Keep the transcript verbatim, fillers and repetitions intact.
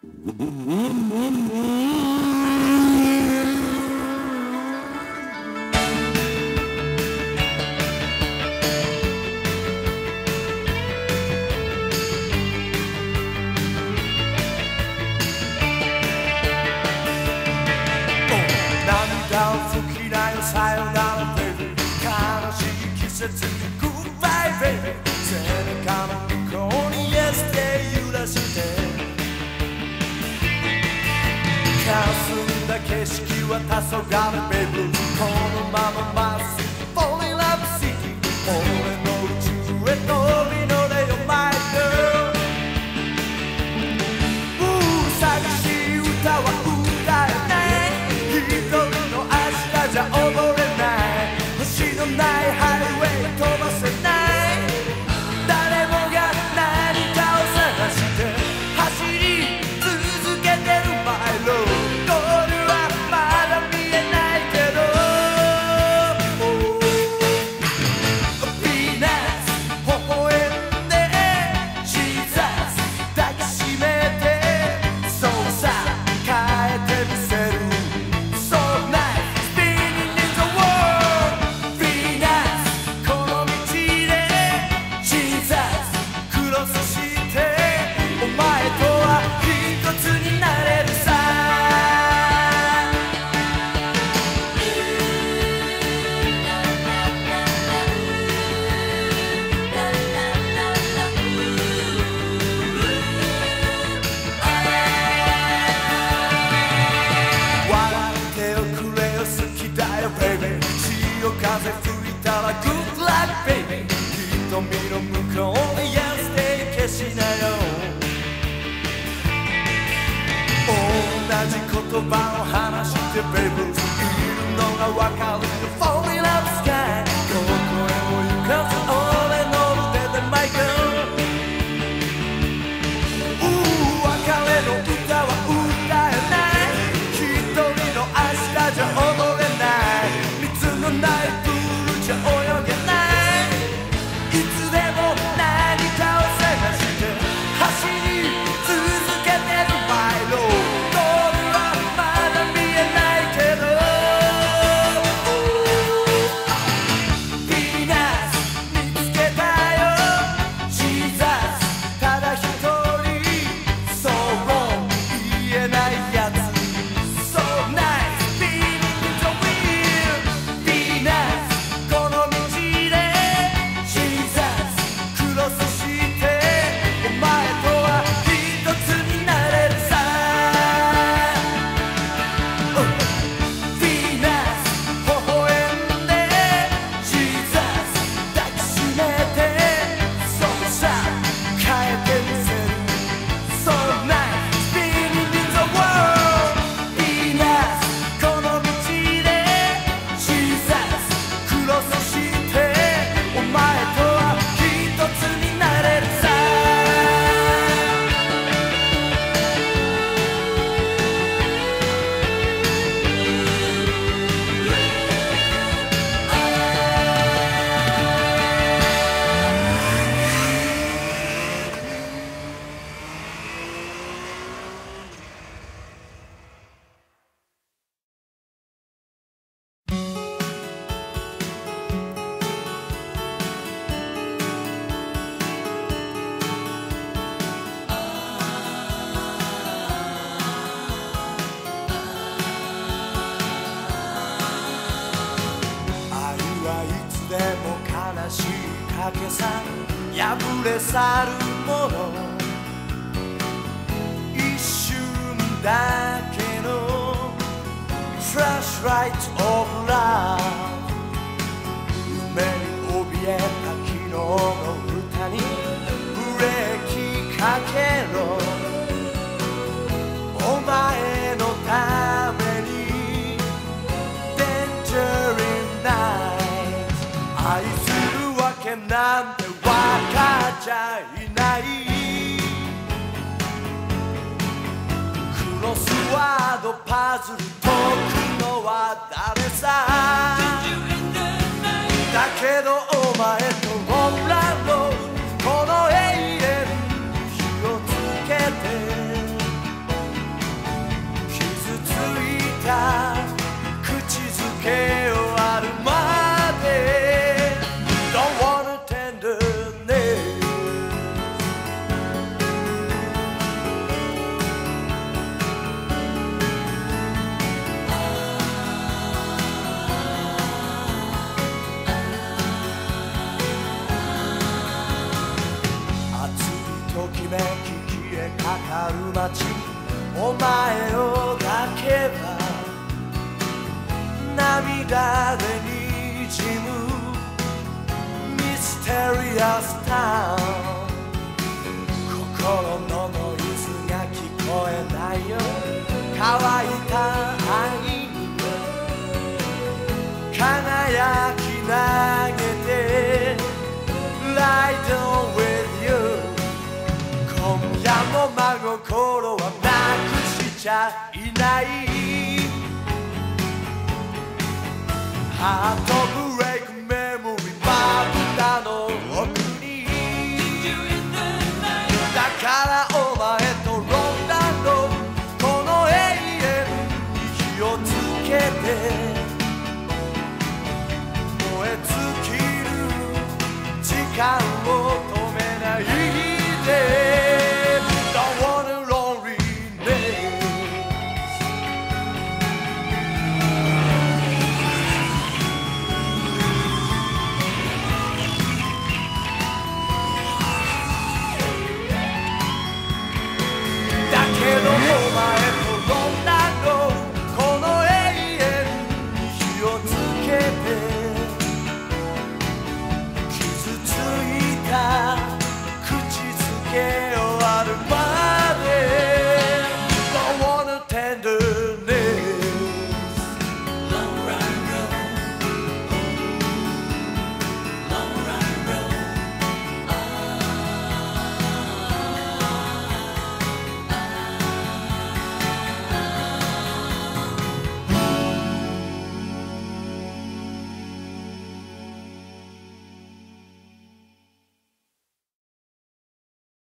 「へかかる街、お前を抱けば涙でにじむミステリアスタウン、心のノイズが聞こえないよ、乾いた愛に輝き投げて Light on with you、 今夜も真心はなくしちゃいない、ハートブレイク